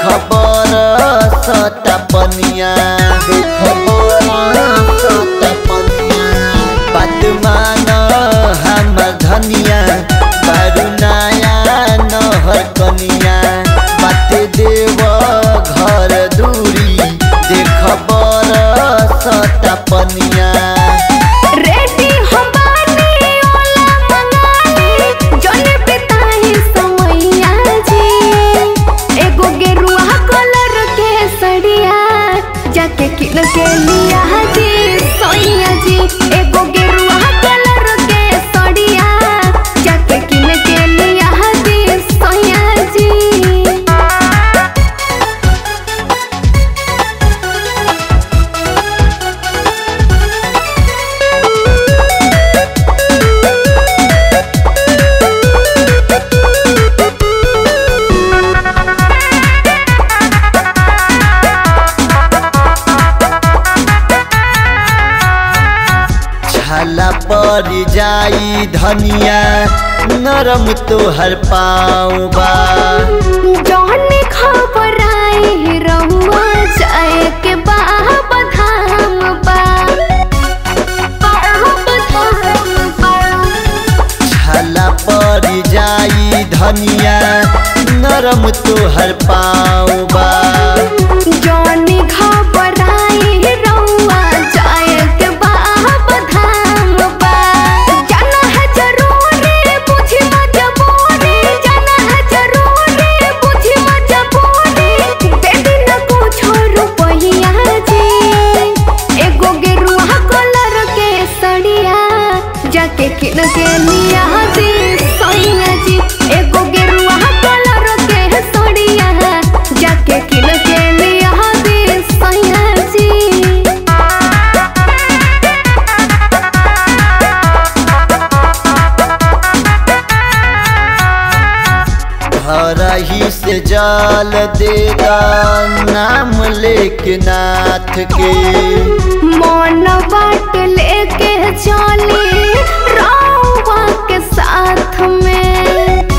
खबर सता पनिया बात मान हम धनिया बारू नया नहर कनिया बात देव घर दूरी देख खबर सता पनिया के लिया जी सोनिया जी एगो गेरुआ कलर के सड़िया जाके किन के लिया जी सोनिया जी। छाला पड़ जाई धनिया नरम तोहर पाऊ बा जौन में खबर आई रहुआ जाए के बाप धाम बा छाला पड़ जाई धनिया नरम तोहर पाऊ बा जौन में खबर आई रहुआ जाए के के लिया जी सोनिया जी एगो गेरुआ कलर के सड़िया जाके किन के लिया जी सोनिया जी। घर ही से जल देगा नाम लेके नाथ के मन बाट लेके चली के साथ में